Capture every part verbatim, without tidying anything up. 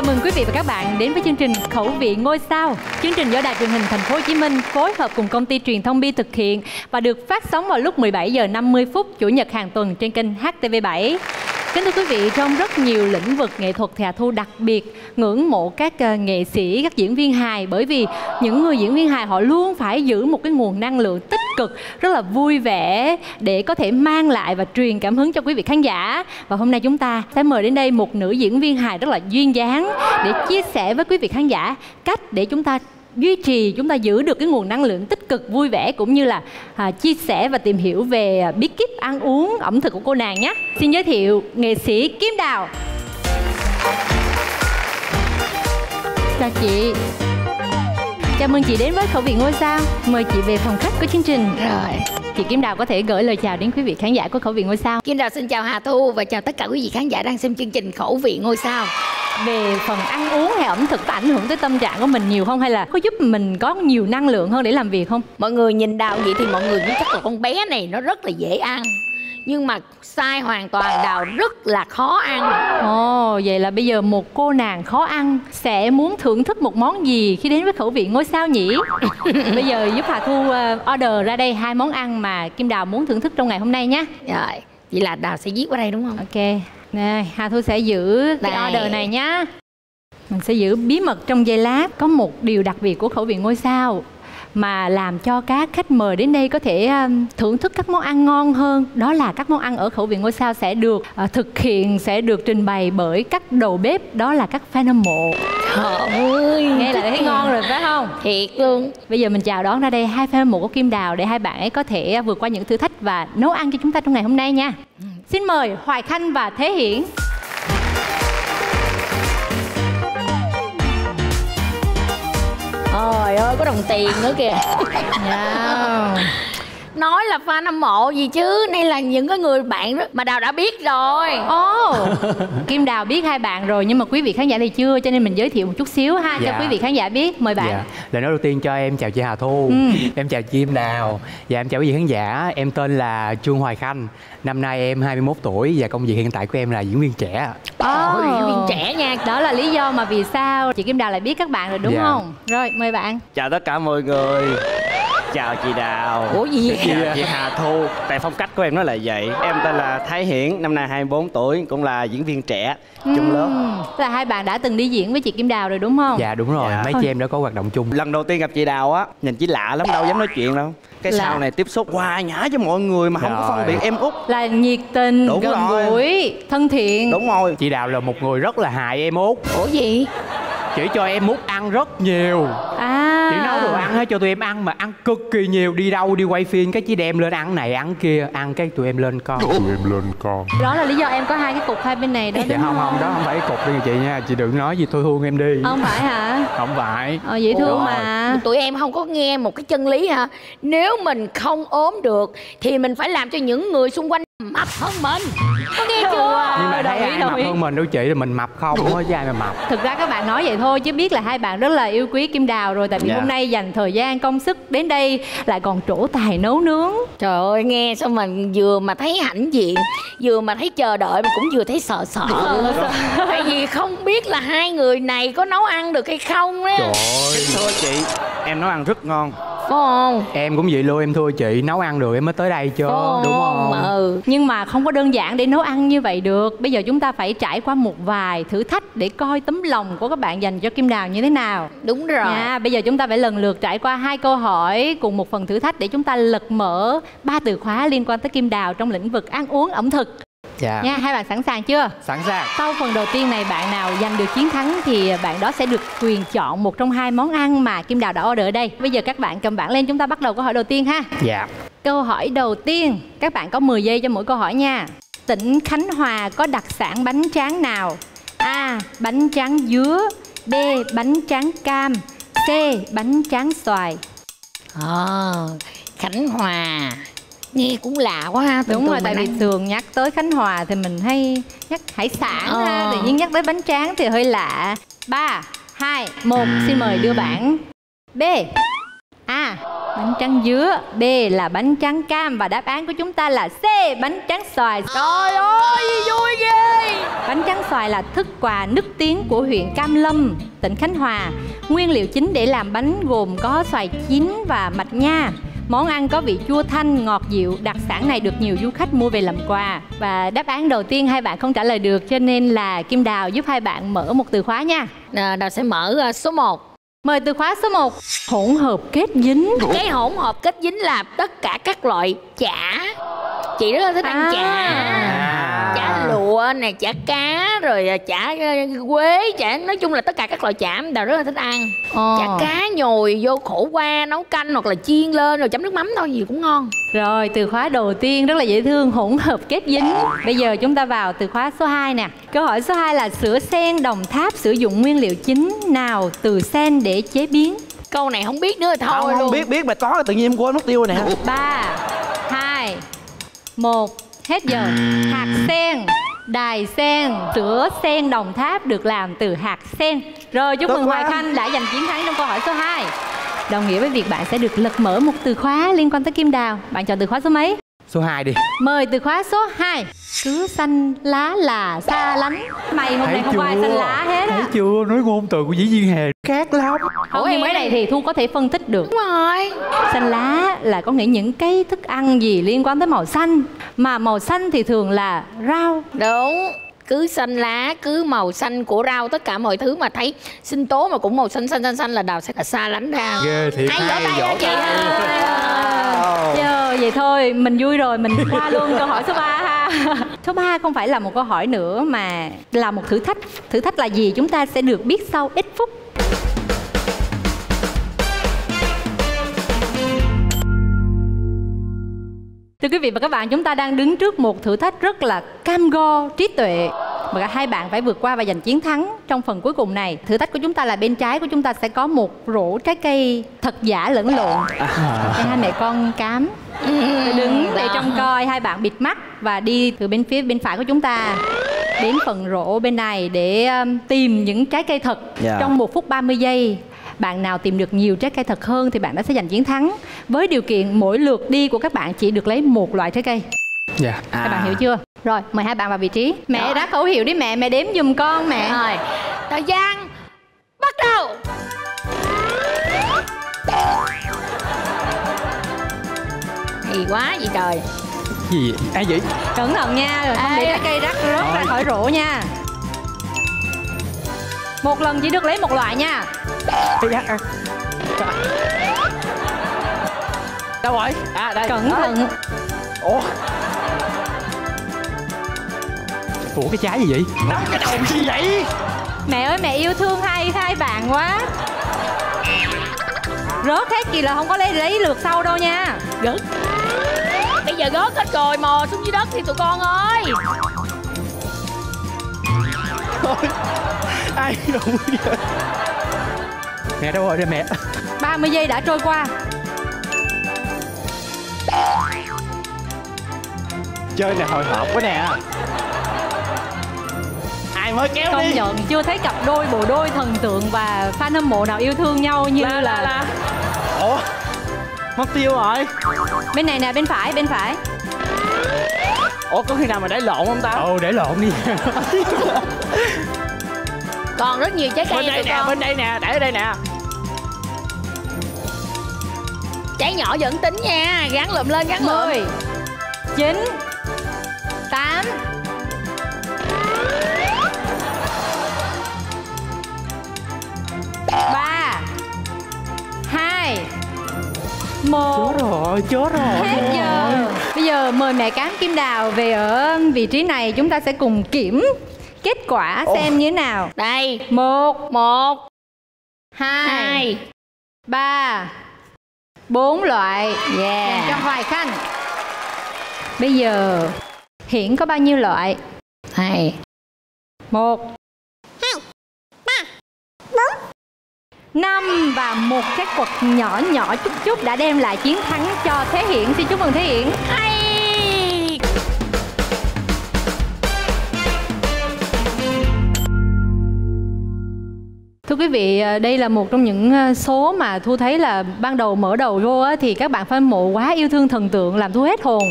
Chào mừng quý vị và các bạn đến với chương trình Khẩu vị ngôi sao. Chương trình do Đài truyền hình Thành phố Hồ Chí Minh phối hợp cùng công ty truyền thông Bi thực hiện và được phát sóng vào lúc mười bảy giờ năm mươi phút Chủ nhật hàng tuần trên kênh H T V bảy. Kính thưa quý vị, trong rất nhiều lĩnh vực nghệ thuật thì Hà Thu đặc biệt ngưỡng mộ các nghệ sĩ, các diễn viên hài, bởi vì những người diễn viên hài họ luôn phải giữ một cái nguồn năng lượng tích cực, rất là vui vẻ để có thể mang lại và truyền cảm hứng cho quý vị khán giả. Và hôm nay chúng ta sẽ mời đến đây một nữ diễn viên hài rất là duyên dáng để chia sẻ với quý vị khán giả cách để chúng ta duy trì, chúng ta giữ được cái nguồn năng lượng tích cực, vui vẻ, cũng như là à, chia sẻ và tìm hiểu về bí kíp ăn uống, ẩm thực của cô nàng nhé. Xin giới thiệu nghệ sĩ Kim Đào. Chào chị. Chào mừng chị đến với Khẩu vị ngôi sao. Mời chị về phòng khách của chương trình. Rồi, chị Kim Đào có thể gửi lời chào đến quý vị khán giả của Khẩu vị ngôi sao. Kim Đào xin chào Hà Thu và chào tất cả quý vị khán giả đang xem chương trình Khẩu vị ngôi sao. Về phần ăn uống hay ẩm thực có ảnh hưởng tới tâm trạng của mình nhiều không, hay là có giúp mình có nhiều năng lượng hơn để làm việc không? Mọi người nhìn Đào vậy thì mọi người nghĩ chắc là con bé này nó rất là dễ ăn, nhưng mà sai hoàn toàn, Đào rất là khó ăn. Ồ, vậy là bây giờ một cô nàng khó ăn sẽ muốn thưởng thức một món gì khi đến với Khẩu vị ngôi sao nhỉ? Bây giờ giúp Hà Thu order ra đây hai món ăn mà Kim Đào muốn thưởng thức trong ngày hôm nay nhé. Rồi, vậy là Đào sẽ viết qua đây đúng không? Ok. Nè, Hà Thu sẽ giữ cái đây. Order này nhá. Mình sẽ giữ bí mật trong giây lát. Có một điều đặc biệt của Khẩu vị ngôi sao mà làm cho các khách mời đến đây có thể thưởng thức các món ăn ngon hơn, đó là các món ăn ở Khẩu vị ngôi sao sẽ được thực hiện, sẽ được trình bày bởi các đầu bếp, đó là các fan hâm mộ. Trời ơi, nghe là thấy à. Ngon rồi phải không? Thiệt luôn. Bây giờ mình chào đón ra đây hai fan hâm mộ của Kim Đào để hai bạn ấy có thể vượt qua những thử thách và nấu ăn cho chúng ta trong ngày hôm nay nha. Ừ. Xin mời Hoài Khanh và Thế Hiển. Trời ơi, có đồng tiền nữa kìa. Yeah. Nói là fan hâm mộ gì chứ, đây là những cái người bạn đó mà Đào đã biết rồi. Ồ, oh. Kim Đào biết hai bạn rồi nhưng mà quý vị khán giả thì chưa, cho nên mình giới thiệu một chút xíu ha. Dạ. Cho quý vị khán giả biết, mời bạn. Dạ. Lời nói đầu tiên cho em chào chị Hà Thu. Ừ. Em chào chị Kim Đào. Dạ, em chào quý vị khán giả. Em tên là Trương Hoài Khanh. Năm nay em hai mươi mốt tuổi và công việc hiện tại của em là diễn viên trẻ. Ồ, oh. Diễn viên trẻ nha. Đó là lý do mà vì sao chị Kim Đào lại biết các bạn rồi đúng dạ. Không? Rồi, mời bạn. Chào tất cả mọi người. Chào chị Đào. Ủa gì? Chào chị Hà Thu. Tại phong cách của em nó là vậy. Em tên là Thế Hiển, năm nay hai mươi bốn tuổi, cũng là diễn viên trẻ chung lớp. Là hai bạn đã từng đi diễn với chị Kim Đào rồi đúng không? Dạ đúng rồi, dạ. Mấy chị em đã có hoạt động chung. Lần đầu tiên gặp chị Đào á, nhìn chị lạ lắm, đâu dám nói chuyện đâu. Cái là... sau này tiếp xúc hòa nhã với mọi người mà không rồi. Có phân biệt em út. Là nhiệt tình, đúng gần gũi, thân thiện. Đúng rồi. Chị Đào là một người rất là hại em út. Ủa gì? Chỉ cho em út ăn rất nhiều. À. Chị nấu đồ ăn hết cho tụi em ăn mà ăn cực kỳ nhiều. Đi đâu đi quay phim cái chỉ đem lên ăn này ăn kia. Ăn cái tụi em lên con. Tụi em lên con. Đó là lý do em có hai cái cục hai bên này đó. Dạ không không, đó không phải cái cục đi chị nha. Chị đừng nói gì thôi thương em đi. Không phải hả? Không phải. Ờ vậy thương mà. Tụi em không có nghe một cái chân lý hả? Nếu mình không ốm được thì mình phải làm cho những người xung quanh mập hơn mình. Có nghe chưa? Nhưng mà thấy ai mập hơn mình đâu chị, là mình mập không, không có ai mà mập. Thực ra các bạn nói vậy thôi chứ biết là hai bạn rất là yêu quý Kim Đào rồi, tại vì dạ. Hôm nay dành thời gian công sức đến đây lại còn trổ tài nấu nướng. Trời ơi, nghe sao mình vừa mà thấy hãnh diện, vừa mà thấy chờ đợi, mà cũng vừa thấy sợ sợ. Tại vì không biết là hai người này có nấu ăn được hay không đấy. Trời ơi. Thưa chị, em nấu ăn rất ngon. Có không? Em cũng vậy luôn, em thưa chị, nấu ăn được em mới tới đây chứ. Đúng không? Ừ. Nhưng mà không có đơn giản để nấu ăn như vậy được. Bây giờ chúng ta phải trải qua một vài thử thách để coi tấm lòng của các bạn dành cho Kim Đào như thế nào. Đúng rồi. Nha, bây giờ chúng ta phải lần lượt trải qua hai câu hỏi cùng một phần thử thách để chúng ta lật mở ba từ khóa liên quan tới Kim Đào trong lĩnh vực ăn uống ẩm thực. Dạ. Nha, hai bạn sẵn sàng chưa? Sẵn sàng. Sau phần đầu tiên này, bạn nào giành được chiến thắng thì bạn đó sẽ được quyền chọn một trong hai món ăn mà Kim Đào đã order ở đây. Bây giờ các bạn cầm bảng lên, chúng ta bắt đầu câu hỏi đầu tiên ha. Dạ. Câu hỏi đầu tiên, các bạn có mười giây cho mỗi câu hỏi nha. Tỉnh Khánh Hòa có đặc sản bánh tráng nào? A. Bánh tráng dứa. B. Bánh tráng cam. C. Bánh tráng xoài. Ồ, Khánh Hòa nghe cũng lạ quá ha. Đúng rồi, tại vì thường nhắc tới Khánh Hòa thì mình hay nhắc hải sản ờ. ha, tự nhiên nhắc tới bánh tráng thì hơi lạ. Ba, hai, một, xin mời đưa bảng. B. A. Bánh tráng dứa, B là bánh tráng cam và đáp án của chúng ta là C, bánh tráng xoài. Trời ơi, vui ghê. Bánh tráng xoài là thức quà nức tiếng của huyện Cam Lâm, tỉnh Khánh Hòa. Nguyên liệu chính để làm bánh gồm có xoài chín và mạch nha. Món ăn có vị chua thanh, ngọt dịu. Đặc sản này được nhiều du khách mua về làm quà. Và đáp án đầu tiên hai bạn không trả lời được, cho nên là Kim Đào giúp hai bạn mở một từ khóa nha. à, Đào sẽ mở số một. Mời từ khóa số một. Hỗn hợp kết dính. Cái hỗn hợp kết dính là tất cả các loại chả. Chị rất là thích à. ăn chả. Chả lụa nè, chả cá, rồi chả quế, chả, nói chung là tất cả các loại chả Đào rất là thích ăn. ờ. Chả cá nhồi vô khổ qua, nấu canh hoặc là chiên lên rồi chấm nước mắm thôi, gì cũng ngon. Rồi từ khóa đầu tiên rất là dễ thương, hỗn hợp kết dính. Bây giờ chúng ta vào từ khóa số hai nè. Câu hỏi số hai là sữa sen Đồng Tháp sử dụng nguyên liệu chính nào từ sen để chế biến? Câu này không biết nữa thôi. Không, không luôn. biết biết mà có là tự nhiên em quên mất tiêu nè. Ba hai một hết giờ. Hạt sen, đài sen, sữa sen Đồng Tháp được làm từ hạt sen. Rồi chúc Tốt mừng Hoài Khanh đã giành chiến thắng trong câu hỏi số hai. Đồng nghĩa với việc bạn sẽ được lật mở một từ khóa liên quan tới Kim Đào. Bạn chọn từ khóa số mấy? Số hai đi. Mời từ khóa số hai. Cứ xanh lá là xa lánh. Mày hôm nay không có ai xanh lá hết á. Thấy chưa, nói ngôn từ của diễn viên Hề khác lắm. Không, nhưng cái này thì Thu có thể phân tích được. Đúng rồi. Xanh lá là có nghĩa những cái thức ăn gì liên quan tới màu xanh. Mà màu xanh thì thường là rau. Đúng. Cứ xanh lá, cứ màu xanh của rau, tất cả mọi thứ mà thấy sinh tố mà cũng màu xanh xanh xanh xanh là Đào sẽ là xa lánh ra. Ghê thiệt. Hay vỗ tay hả chị? Giờ vậy thôi, mình vui rồi, mình qua luôn câu hỏi số ba ha. Số ba không phải là một câu hỏi nữa mà là một thử thách. Thử thách là gì chúng ta sẽ được biết sau ít phút. Thưa quý vị và các bạn, chúng ta đang đứng trước một thử thách rất là cam go trí tuệ mà cả hai bạn phải vượt qua và giành chiến thắng trong phần cuối cùng này. Thử thách của chúng ta là bên trái của chúng ta sẽ có một rổ trái cây thật giả lẫn lộn. Hai mẹ con cám sẽ đứng để trông coi, hai bạn bịt mắt và đi từ bên phía bên phải của chúng ta đến phần rổ bên này để tìm những trái cây thật. yeah. Trong một phút ba mươi giây, bạn nào tìm được nhiều trái cây thật hơn thì bạn đã sẽ giành chiến thắng, với điều kiện mỗi lượt đi của các bạn chỉ được lấy một loại trái cây. Dạ. yeah. Các à. bạn hiểu chưa? Rồi, mời hai bạn vào vị trí. Mẹ Đó. đã khẩu hiệu đi mẹ, mẹ đếm giùm con mẹ. Rồi, thời gian bắt đầu. Hay quá vậy trời. Gì vậy? Ai vậy? Cẩn thận nha, rồi không để trái cây rắc rớt ra khỏi rổ nha. Một lần chỉ được lấy một loại nha. Đâu rồi? À đây. Cẩn thận. Ủa? Ủa cái trái gì vậy? Đóng cái đầu gì vậy? Mẹ ơi, mẹ yêu thương hai hai bạn quá. Rớt hết kìa là không có lấy lấy lượt sau đâu nha. Rớt. Bây giờ rớt hết rồi, mò xuống dưới đất thì tụi con ơi. Ai đụng vậy? Mẹ đâu rồi đây mẹ? ba mươi giây đã trôi qua. Chơi này hồi hộp quá nè. Ai mới kéo Công đi? Công nhận chưa thấy cặp đôi bộ đôi thần tượng và fan hâm mộ nào yêu thương nhau như là... là... là... Ủa? Mất tiêu rồi. Bên này nè, bên phải, bên phải. Ủa có khi nào mà để lộn không ta? Ừ, để lộn đi. Còn rất nhiều trái cây. Bên đây nè, con. bên đây nè, để ở đây nè. Trái nhỏ vẫn tính nha, gắn lụm lên, gắn lụm. Mười, chín, tám. Một. Chớ rồi, chớ rồi. Hết giờ. Rồi. Bây giờ mời mẹ cám Kim Đào về ở vị trí này, chúng ta sẽ cùng kiểm kết quả xem Ồ. như thế nào. Đây, một, một, hai, hai. ba, bốn loại. Yeah. Dành cho Hoài Khanh. Bây giờ Hiển có bao nhiêu loại? Hai, một, hai, ba, bốn. Năm và một cái quật nhỏ nhỏ chút chút đã đem lại chiến thắng cho Thế Hiển. Xin chúc mừng Thế Hiển. Hay. Thưa quý vị, đây là một trong những số mà Thu thấy là ban đầu mở đầu vô á, thì các bạn fan mộ quá yêu thương thần tượng làm Thu hết hồn.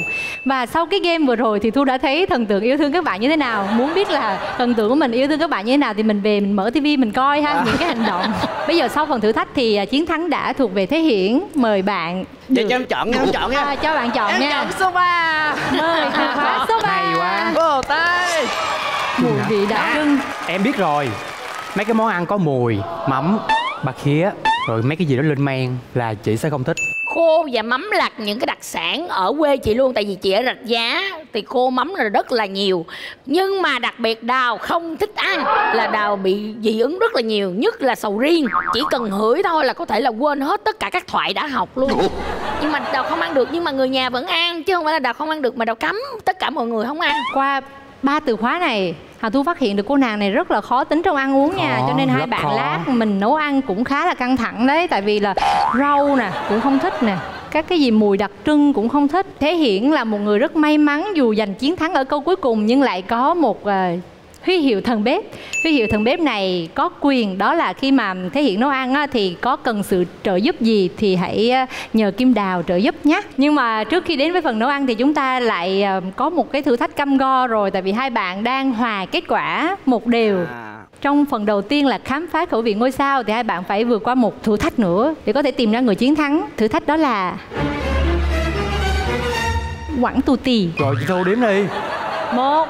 Và sau cái game vừa rồi thì Thu đã thấy thần tượng yêu thương các bạn như thế nào. Muốn biết là thần tượng của mình yêu thương các bạn như thế nào thì mình về mình mở tivi mình coi ha, à. những cái hành động. Bây giờ sau phần thử thách thì chiến thắng đã thuộc về Thế Hiển. Mời bạn. Để cho em chọn nha, em chọn nha. À, cho bạn chọn em nha. Em chọn số ba. Mời khóa à, số ba. Hay quá. Bồ tay. Mùi vị đã đừng. Em biết rồi. Mấy cái món ăn có mùi, mắm, bạc khía, rồi mấy cái gì đó lên men là chị sẽ không thích. Khô và mắm là những cái đặc sản ở quê chị luôn. Tại vì chị ở Rạch Giá thì khô mắm là rất là nhiều. Nhưng mà đặc biệt Đào không thích ăn, là Đào bị dị ứng rất là nhiều. Nhất là sầu riêng. Chỉ cần hửi thôi là có thể là quên hết tất cả các thoại đã học luôn. Nhưng mà Đào không ăn được, nhưng mà người nhà vẫn ăn. Chứ không phải là Đào không ăn được mà Đào cấm tất cả mọi người không ăn. Qua ba từ khóa này, Hà Thu phát hiện được cô nàng này rất là khó tính trong ăn uống nha. Ờ, cho nên hai bạn khó. Lát mình nấu ăn cũng khá là căng thẳng đấy. Tại vì là rau nè, cũng không thích nè. Các cái gì mùi đặc trưng cũng không thích. Thế Hiển là một người rất may mắn dù giành chiến thắng ở câu cuối cùng, nhưng lại có một uh, huy hiệu thần bếp. Huy hiệu thần bếp này có quyền đó là khi mà Thế Hiển nấu ăn á, thì có cần sự trợ giúp gì thì hãy nhờ Kim Đào trợ giúp nhé. Nhưng mà trước khi đến với phần nấu ăn thì chúng ta lại có một cái thử thách cam go rồi. Tại vì hai bạn đang hòa kết quả một đều. Trong phần đầu tiên là khám phá khẩu vị ngôi sao thì hai bạn phải vượt qua một thử thách nữa để có thể tìm ra người chiến thắng. Thử thách đó là quẳng tù tì. Rồi chị Thu đếm đi. Một,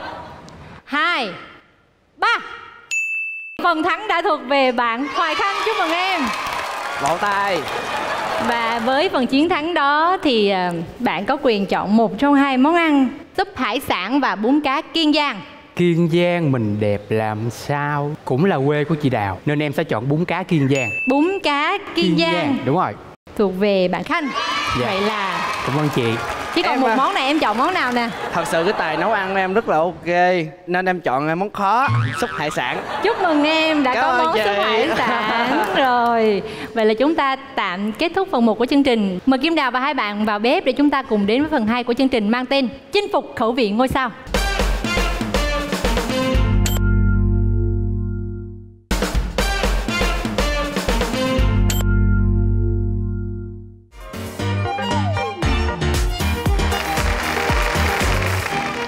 hai, ba. Phần thắng đã thuộc về bạn Hoài Khanh, chúc mừng em. Vỗ tay. Và với phần chiến thắng đó thì bạn có quyền chọn một trong hai món ăn: súp hải sản và bún cá Kiên Giang. Kiên Giang mình đẹp làm sao, cũng là quê của chị Đào, nên em sẽ chọn bún cá Kiên Giang. Bún cá Kiên, Kiên Giang. Giang Đúng rồi, thuộc về bạn Khanh. Dạ. Vậy là cảm ơn chị. Chỉ còn em, một món này em chọn món nào nè? Thật sự cái tài nấu ăn của em rất là ok, nên em chọn món khó, súp hải sản. Chúc mừng em đã Cảm có món chị. súp hải sản rồi. Vậy là chúng ta tạm kết thúc phần một của chương trình. Mời Kim Đào và hai bạn vào bếp để chúng ta cùng đến với phần hai của chương trình mang tên Chinh phục khẩu vị ngôi sao.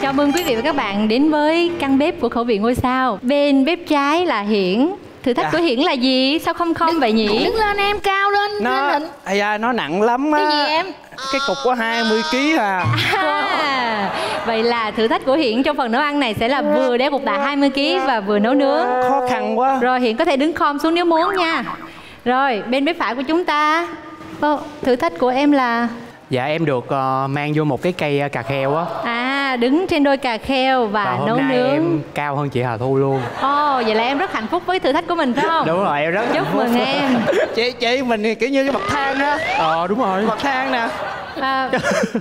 Chào mừng quý vị và các bạn đến với căn bếp của khẩu vị ngôi sao. Bên bếp trái là Hiển. Thử thách dạ. của Hiển là gì? Sao không không đứng, vậy nhỉ? Đứng lên em, cao lên. Nó, lên à, da, nó nặng lắm á. Cái gì em? Cái cục có hai mươi ký à. À, vậy là thử thách của Hiển trong phần nấu ăn này sẽ là vừa đeo cục tạ hai mươi ký và vừa nấu nướng. Khó khăn quá. Rồi Hiển có thể đứng khom xuống nếu muốn nha. Rồi bên bếp phải của chúng ta, thử thách của em là... Dạ em được uh, mang vô một cái cây uh, cà kheo á. À, đứng trên đôi cà kheo và, và hôm nấu nay nướng. Em cao hơn chị Hà Thu luôn. Ồ, oh, vậy là em rất hạnh phúc với thử thách của mình phải không? Đúng rồi, em rất Chúc mừng em. Chị chị mình thì kiểu như cái bậc thang đó. Ờ đúng rồi, bậc thang nè. À,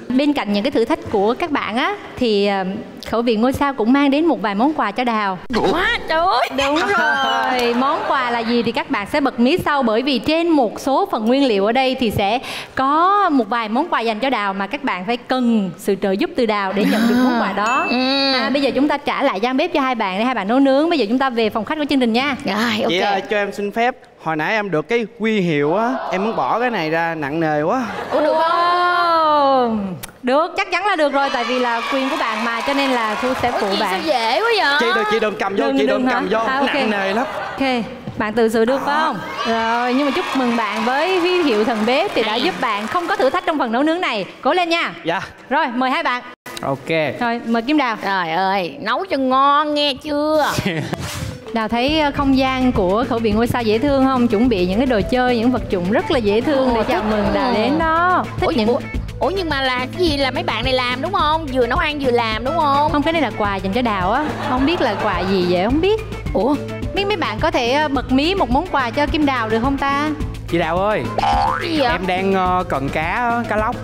bên cạnh những cái thử thách của các bạn á thì uh, khẩu vị ngôi sao cũng mang đến một vài món quà cho Đào. Quá trời ơi. Đúng rồi, món quà là gì thì các bạn sẽ bật mí sau, bởi vì trên một số phần nguyên liệu ở đây thì sẽ có một vài món quà dành cho Đào mà các bạn phải cần sự trợ giúp từ Đào để nhận được món quà đó. À, bây giờ chúng ta trả lại gian bếp cho hai bạn để hai bạn nấu nướng. Bây giờ chúng ta về phòng khách của chương trình nha. Rồi, ok. Chị ơi, cho em xin phép, hồi nãy em được cái huy hiệu á, em muốn bỏ cái này ra, nặng nề quá. Ủa được không? Được, chắc chắn là được rồi, tại vì là quyền của bạn mà, cho nên là Thu sẽ phụ bạn. Sao dễ quá vậy? Chị đừng, chị đừng cầm vô, đừng, chị đừng, đừng cầm vô, à, okay. nặng nề lắm. Ok, bạn tự sự được à. không? Rồi, nhưng mà chúc mừng bạn với huy hiệu thần bếp thì đã giúp bạn không có thử thách trong phần nấu nướng này. Cố lên nha. Dạ. Rồi, mời hai bạn. Ok. Rồi, mời Kim Đào. Trời ơi, nấu cho ngon nghe chưa? Đào thấy không gian của khẩu vị ngôi sao dễ thương không? Chuẩn bị những cái đồ chơi, những vật dụng rất là dễ thương. Ồ, để chào mừng Đào đến đó. Thích Ủa, những... Ủa? Ủa nhưng mà là cái gì là mấy bạn này làm đúng không? Vừa nấu ăn vừa làm đúng không? Không, cái này là quà dành cho Đào á. Không biết là quà gì vậy không biết. Ủa? Biết mấy bạn có thể bật mí một món quà cho Kim Đào được không ta? Chị Đào ơi, cái gì vậy? Em đang cần cá, cá lóc.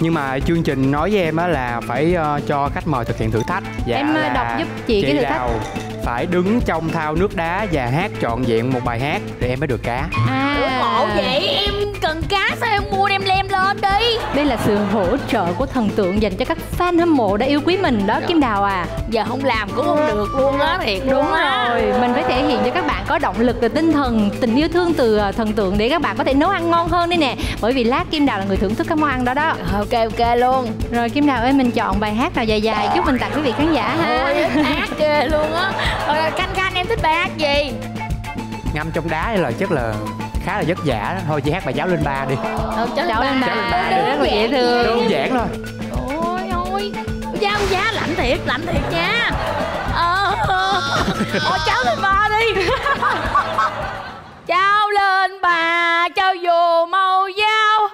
Nhưng mà chương trình nói với em á là phải cho khách mời thực hiện thử thách. Dạ, em đọc giúp chị, chị cái thử thách. Đào phải đứng trong thao nước đá và hát trọn vẹn một bài hát để em mới được cá. À, ngộ vậy, em cần cá sao em mua đem lem lên đi. Đây là sự hỗ trợ của thần tượng dành cho các fan hâm mộ đã yêu quý mình đó Kim Đào à. Giờ không làm cũng không được luôn á, thiệt. Đúng, đúng rồi, mình phải thể hiện cho các bạn có động lực, từ tinh thần, tình yêu thương từ thần tượng để các bạn có thể nấu ăn ngon hơn đây nè. Bởi vì lát Kim Đào là người thưởng thức các món ăn đó đó. Ok ok luôn. Rồi Kim Đào ơi, mình chọn bài hát nào dài dài chút mình tặng quý vị khán giả ha. Ôi, hát ghê luôn á. Rồi Khanh Khanh em thích bài hát gì? Ngâm trong đá là chắc là khá là vất vả đó. Thôi chị hát bài Cháu Lên Ba đi. Được, cháu, cháu lên ba, cháu lên ba rất là dễ thương. Đơn giản thôi. Ôi ôi, giá giá lạnh thiệt, lạnh thiệt nha. Ờ, ờ Cháu Lên Ba đi. Cháu lên bà, cháu vô màu dao.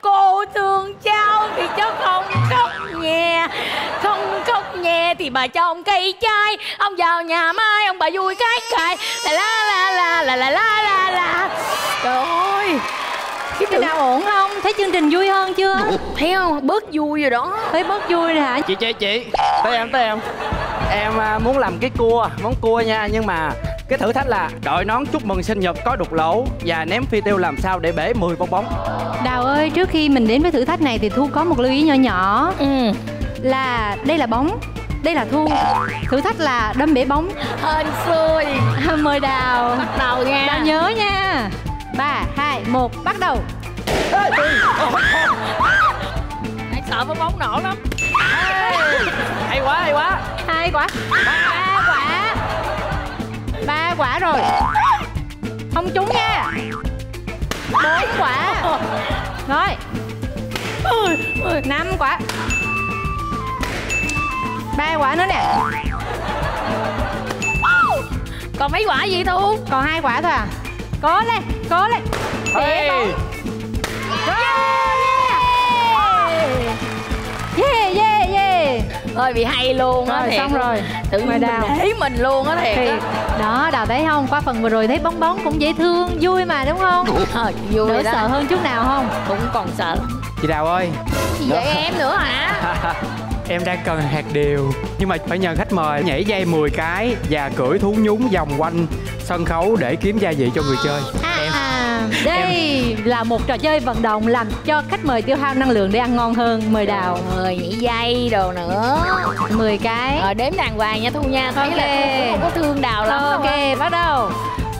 Cô thương cháu thì cháu không khóc nhè. Không khóc nhè thì bà cho ông cây chai. Ông vào nhà mai, ông bà vui cái cài. La la la la la la la la. Trời ơi, Kim Đào ổn không? Thấy chương trình vui hơn chưa? Thấy không? Bớt vui rồi đó. Thấy bớt vui rồi hả? Chị chị chị, tới em tới em. Em muốn làm cái cua, món cua nha, nhưng mà cái thử thách là đội nón chúc mừng sinh nhật có đục lỗ và ném phi tiêu làm sao để bể mười bong bóng. Đào ơi, trước khi mình đến với thử thách này thì Thu có một lưu ý nhỏ nhỏ. Ừ. Là đây là bóng, đây là Thu. Thử thách là đâm bể bóng. Hên xui. Mời Đào. Bắt đầu nha. Đào nhớ nha. ba, hai, một, bắt đầu. Ê, hãy sợ bong bóng nổ lắm. Hay quá, hay quá. Hai quả. Ba quả. Ba quả rồi. Không trúng nha. Bốn quả. Rồi. Năm quả. Ba quả nữa nè. Còn mấy quả gì Thu? Còn hai quả thôi à? Cố lên, cố lên. Để bóng. Yeah, yeah, yeah. Ơi bị hay luôn á, xong rồi. Tự nhiên Đào thấy mình luôn á thiệt. Đó. Đó, Đào thấy không? Qua phần vừa rồi thấy bóng bóng cũng dễ thương, vui mà đúng không? Ờ, vui đó. Sợ hơn chút nào không? Cũng còn sợ. Chị Đào ơi. Chị vậy em nữa hả? Em đang cần hạt điều, nhưng mà phải nhờ khách mời nhảy dây mười cái và cưỡi thú nhún vòng quanh sân khấu để kiếm gia vị cho người chơi. À, em... à, đây em... là một trò chơi vận động làm cho khách mời tiêu hao năng lượng để ăn ngon hơn. Mời Đào. Mời nhảy dây đồ nữa. mười cái. Ờ, đếm đàng hoàng nha Thu nha. Thấy okay. Là không có thương Đào lắm. Ok, không? Bắt đầu.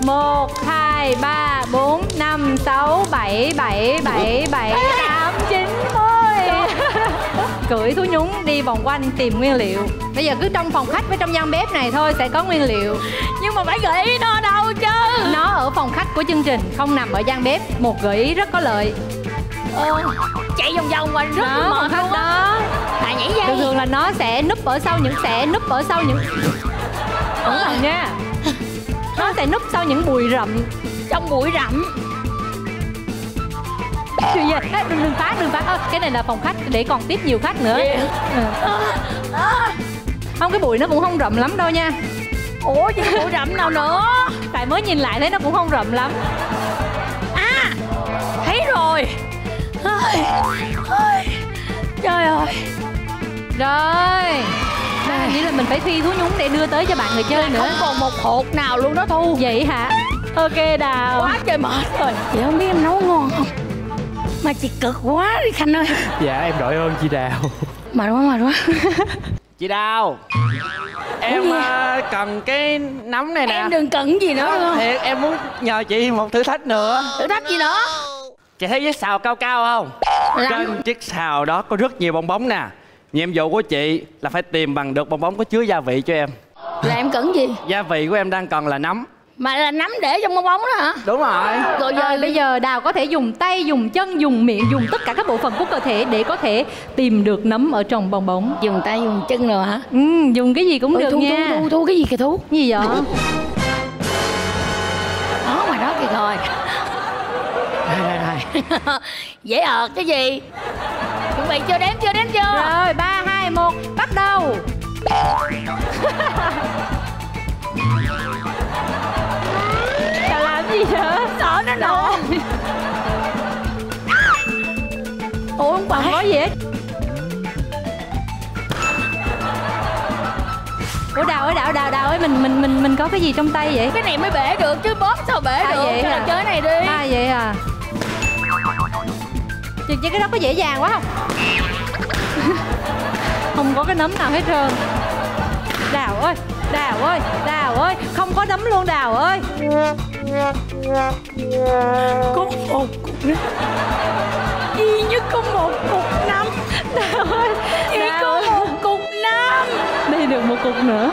một, hai, ba, bốn, năm, sáu, bảy, bảy, bảy, bảy, tám, chín, mười. Cưỡi thú nhún đi vòng quanh tìm nguyên liệu. Bây giờ cứ trong phòng khách với trong gian bếp này thôi sẽ có nguyên liệu. Nhưng mà phải gợi ý nó đâu chứ. Nó ở phòng khách của chương trình, không nằm ở gian bếp. Một gợi ý rất có lợi. Ờ, chạy vòng vòng quanh rất đó, mệt không đó. Tại nhảy dây. Thường thường là nó sẽ núp ở sau những sẽ núp ở sau những. Cẩn thận nha. Nó sẽ núp sau những bụi rậm. Trong bụi rậm. Chuyện gì? Đấy, đừng, đừng phát, đừng phát. À, cái này là phòng khách để còn tiếp nhiều khách nữa. Yeah. À. Không, cái bụi nó cũng không rậm lắm đâu nha. Ủa, chứ bụi rậm nào nữa? Tại mới nhìn lại thấy nó cũng không rậm lắm. À, thấy rồi. Ôi, ôi, trời ơi. Rồi. À, nghĩa là mình phải thi thú nhún để đưa tới cho bạn người chơi nữa. Không còn một hột nào luôn đó Thu. Vậy hả? Ok Đào. Quá trời mệt rồi. Chị không biết em nấu ngon không? Mà chị cực quá đi Khanh ơi. Dạ em đội ơn chị Đào. Mệt quá mệt quá. Chị Đào. Em uh, cần cái nấm này nè. Em đừng cần gì nữa luôn. Thiệt em muốn nhờ chị một thử thách nữa. Thử thách gì nữa? Chị thấy cái xào cao cao không? Lắm. Trên chiếc xào đó có rất nhiều bong bóng nè. Nhiệm vụ của chị là phải tìm bằng được bong bóng có chứa gia vị cho em. Là em cần gì? Gia vị của em đang cần là nấm. Mà là nắm để trong bong bóng đó hả? Đúng rồi. Rồi giờ à, bây giờ Đào có thể dùng tay, dùng chân, dùng miệng, dùng tất cả các bộ phận của cơ thể để có thể tìm được nấm ở trong bong bóng. Dùng tay, dùng chân rồi hả? Ừ, dùng cái gì cũng ừ, được thu, nha. Thu, thu, thu, cái gì kìa Thu? Cái gì vậy? Đó, ngoài đó kìa rồi. Rồi, rồi, rồi. Dễ ợt cái gì? Chuẩn bị chưa, đếm chưa, đếm chưa? Rồi, ba, hai, một, bắt đầu. Gì vậy? Sợ nó nổ. Ủa không còn có gì hết. Ủa Đào ơi, Đào Đào Đào ơi, mình mình mình mình có cái gì trong tay vậy? Cái này mới bể được chứ bóp sao bể à, được. Vậy à? Chơi này đi. À vậy à. Chị cái đó có dễ dàng quá không? Không có cái nấm nào hết trơn. Đào ơi. Đào ơi, Đào ơi, không có nấm luôn Đào ơi. Có một cục nấm, y như có một cục nấm Đào ơi, y có một cục nấm. Đây được một cục nữa.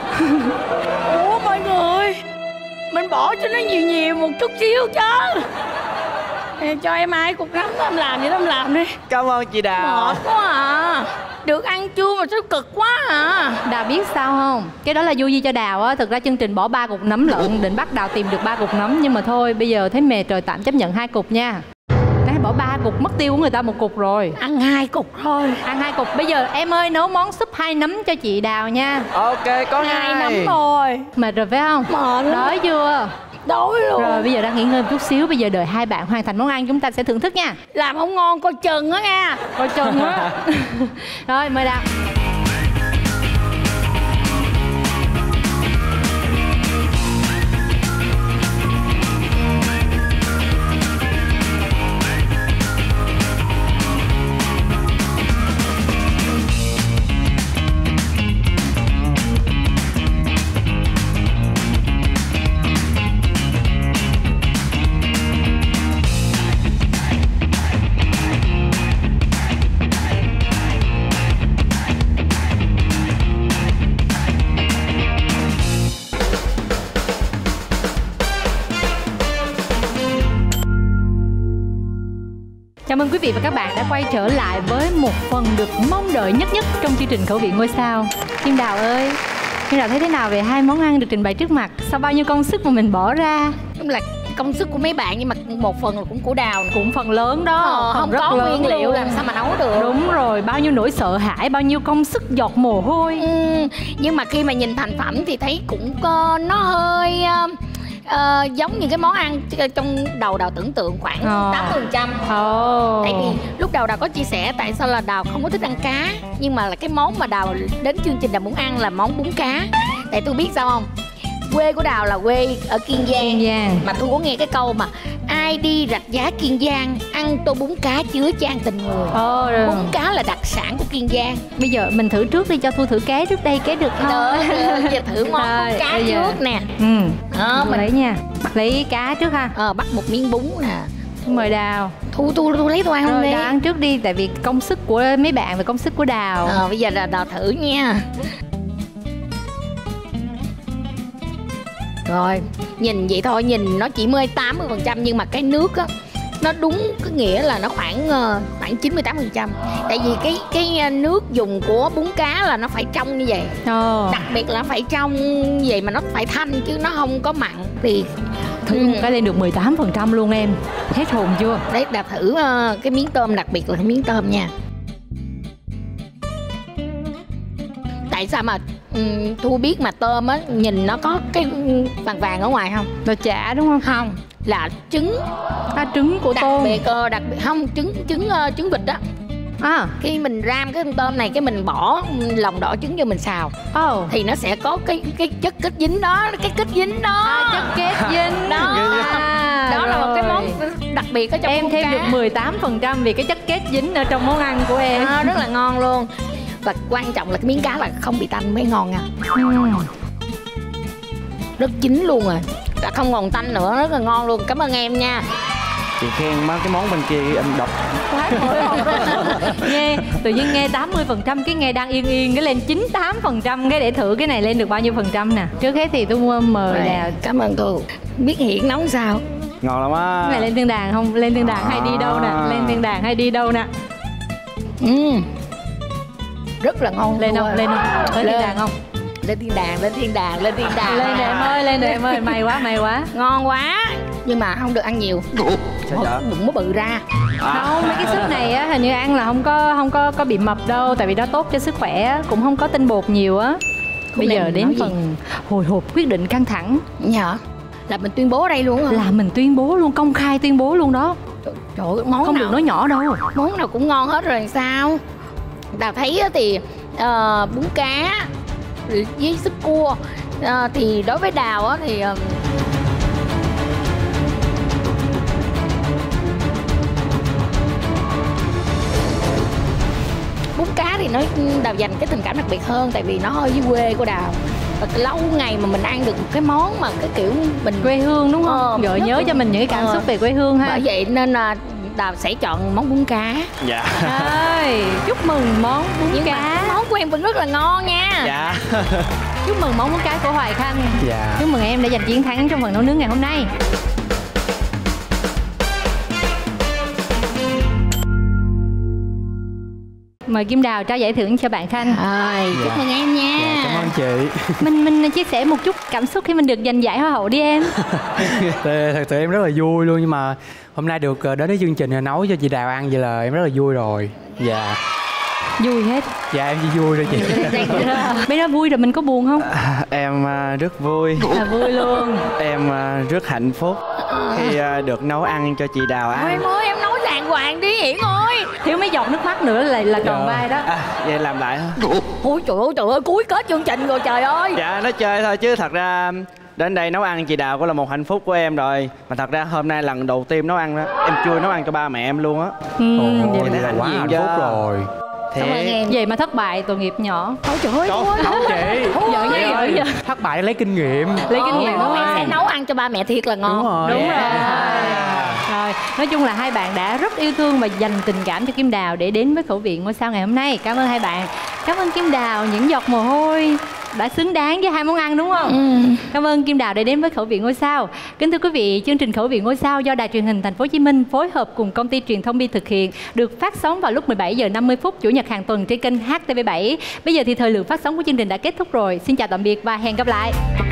Ủa mọi người, mình bỏ cho nó nhiều nhiều một chút xíu chứ. Em cho em ai cục nấm, em làm vậy đó, em làm đi. Cảm ơn chị Đào. Mệt quá à, được ăn chua mà sao cực quá à. Đào biết sao không, cái đó là vui gì cho Đào á. Thực ra chương trình bỏ ba cục nấm lận, định bắt Đào tìm được ba cục nấm, nhưng mà thôi bây giờ thấy mệt rồi, tạm chấp nhận hai cục nha. Cái bỏ ba cục mất tiêu của người ta một cục rồi, ăn hai cục thôi, ăn hai cục. Bây giờ em ơi nấu món súp hai nấm cho chị Đào nha. Ok, có hai nấm rồi. Mệt rồi phải không? Mệt. Đói chưa? Đói luôn. Rồi bây giờ đang nghỉ ngơi một chút xíu, bây giờ đợi hai bạn hoàn thành món ăn chúng ta sẽ thưởng thức nha. Làm không ngon coi chừng á nha. Coi chừng á. Rồi mời Đào. Cảm ơn quý vị và các bạn đã quay trở lại với một phần được mong đợi nhất nhất trong chương trình Khẩu vị ngôi sao. Kim Đào ơi, Kim Đào thấy thế nào về hai món ăn được trình bày trước mặt? Sau bao nhiêu công sức mà mình bỏ ra? Đúng là công sức của mấy bạn, nhưng mà một phần là cũng của Đào, cũng phần lớn đó. Ờ, không có nguyên liệu làm sao mà nấu được. Đúng rồi, bao nhiêu nỗi sợ hãi, bao nhiêu công sức giọt mồ hôi. Ừ, nhưng mà khi mà nhìn thành phẩm thì thấy cũng có, nó hơi... Ờ, giống như cái món ăn trong đầu Đào tưởng tượng khoảng tám mươi phần trăm. Ồ. Tại vì lúc đầu Đào có chia sẻ tại sao là Đào không có thích ăn cá, nhưng mà là cái món mà Đào đến chương trình Đào muốn ăn là món bún cá. Tại tôi biết sao không, quê của Đào là quê ở Kiên Giang. Kiên Giang. Mà tôi có nghe cái câu mà ai đi Rạch Giá Kiên Giang ăn tô bún cá chứa chan tình người. Ồ, bún cá là đặc sản của Kiên Giang. Bây giờ mình thử trước đi, cho Thu thử ké trước đây, ké được không? Được, được. Giờ thử món rồi, bún cá trước giờ. Nè. Ừ. Đó, mình lấy nha, bắt lấy cá trước ha. Ờ, bắt một miếng bún nè. Mời Đào. Thu Thu Thu lấy tôi ăn không đi. Đào ăn trước đi, tại vì công sức của mấy bạn và công sức của Đào. Ờ, bây giờ là Đào thử nha. Rồi, nhìn vậy thôi, nhìn nó chỉ mới tám mươi phần trăm nhưng mà cái nước á nó đúng cái nghĩa là nó khoảng khoảng chín mươi tám phần trăm. Tại vì cái cái nước dùng của bún cá là nó phải trong như vậy. Ờ. Đặc biệt là phải trong như vậy mà nó phải thanh chứ nó không có mặn thì thử một cái lên được mười tám phần trăm luôn em. Thấy hồn chưa? Đấy, Đào thử cái miếng tôm, đặc biệt là cái miếng tôm nha. Tại sao mà Ừ, Thu biết mà tôm á, nhìn nó có cái vàng vàng ở ngoài không? Nó chả đúng không? Không, là trứng. À, trứng của đặc tôm. Đặc biệt, uh, đặc biệt không, trứng trứng uh, trứng vịt đó. À. Khi mình ram cái con tôm này, cái mình bỏ lòng đỏ trứng vô mình xào. Oh. Thì nó sẽ có cái cái chất kết dính đó, cái kết dính đó. À, chất kết dính đó. À, đó rồi. Là một cái món đặc biệt ở trong em thêm cá. Được mười tám phần trăm vì cái chất kết dính ở trong món ăn của em. À, rất là ngon luôn. Và quan trọng là cái miếng cá là không bị tanh mới ngon nha. Rất chín luôn rồi, đã không còn tanh nữa, rất là ngon luôn. Cảm ơn em nha. Chị khen mấy cái món bên kia em đọc quá nghe, tự nhiên nghe tám mươi phần trăm, cái nghe đang yên yên cái lên chín mươi tám phần trăm, cái để thử cái này lên được bao nhiêu phần trăm nè. Trước hết thì tôi mời là cảm ơn tôi biết Hiển nấu sao ngon lắm á. Cái này lên thiên đàng không, lên thiên đàng à. Hay đi đâu nè, lên thiên đàng hay đi đâu nè. Ừ. Rất là ngon. Lên không? Lên không? Lên thiên đàng không? Lên thiên đàng, lên thiên đàng, lên thiên đàng. Lên đệm ơi, lên đệm ơi, may quá, may quá. Ngon quá. Nhưng mà không được ăn nhiều. Bụng mới bự ra. Đâu, mấy cái súp này á hình như ăn là không có không có có bị mập đâu, tại vì nó tốt cho sức khỏe, cũng không có tinh bột nhiều á. Bây giờ đến phần hồi hộp quyết định căng thẳng. Nhở? Là mình tuyên bố đây luôn hả? Là mình tuyên bố luôn, công khai tuyên bố luôn đó. Trời ơi, món nào không được nói nhỏ đâu. Món nào cũng ngon hết rồi sao? Đào thấy thì uh, bún cá với súp cua uh, thì đối với Đào thì uh... bún cá thì nó Đào dành cái tình cảm đặc biệt hơn tại vì nó hơi dưới quê của Đào. và lâu ngày mà mình ăn được một cái món mà cái kiểu mình quê hương đúng không? Ờ, gợi nhớ cho mình những cái cảm ờ. xúc về quê hương ha. Bởi vậy nên là Đào sẽ chọn món bún cá. Dạ. Ơi, chúc mừng món bún Nhưng cá. Món của em vẫn rất là ngon nha. Dạ. Chúc mừng món bún cá của Hoài Khanh. Dạ. Chúc mừng em đã giành chiến thắng trong phần nấu nướng ngày hôm nay. Mời Kim Đào trao giải thưởng cho bạn Khanh. À, chúc dạ. mừng em nha. Dạ, cảm ơn chị. Mình mình chia sẻ một chút cảm xúc khi mình được giành giải hoa hậu đi em. Thật sự em rất là vui luôn, nhưng mà hôm nay được đến với chương trình nấu cho chị Đào ăn vậy là em rất là vui rồi. Dạ. Vui hết. Dạ em chỉ vui thôi chị. Bây giờ vui rồi mình có buồn không? À, em rất vui. À, vui luôn. Em rất hạnh phúc khi được nấu ăn cho chị Đào ăn. Em ơi, em nấu đàng hoàng đi Hiển ơi. Thiếu mấy giọt nước mắt nữa là là tròn vai đó. À, vậy làm lại hả? Ôi trời ơi, trời ơi, cuối kết chương trình rồi trời ơi. Dạ nó chơi thôi chứ thật ra đến đây nấu ăn chị Đào cũng là một hạnh phúc của em rồi. Mà thật ra hôm nay lần đầu tiên nấu ăn đó, em chưa nấu ăn cho ba mẹ em luôn á. Ừ, ồ, vậy là quá hạnh phúc đó. Rồi. Thế vậy mà thất bại tội nghiệp nhỏ. Ôi trời ơi, không chị. Vợ vậy giờ thất bại lấy kinh nghiệm. Lấy kinh nghiệm đúng không? Sẽ nấu ăn cho ba mẹ thiệt là ngon. Đúng rồi. Đúng rồi. Rồi, nói chung là hai bạn đã rất yêu thương và dành tình cảm cho Kim Đào để đến với Khẩu vị Ngôi Sao ngày hôm nay. Cảm ơn hai bạn. Cảm ơn Kim Đào những giọt mồ hôi đã xứng đáng với hai món ăn đúng không? Ừ. Cảm ơn Kim Đào đã đến với Khẩu vị Ngôi Sao. Kính thưa quý vị, chương trình Khẩu vị Ngôi Sao do Đài Truyền hình Thành phố Hồ Chí Minh phối hợp cùng Công ty Truyền thông Bi thực hiện, được phát sóng vào lúc mười bảy giờ năm mươi phút chủ nhật hàng tuần trên kênh hát tê vê bảy. Bây giờ thì thời lượng phát sóng của chương trình đã kết thúc rồi. Xin chào tạm biệt và hẹn gặp lại.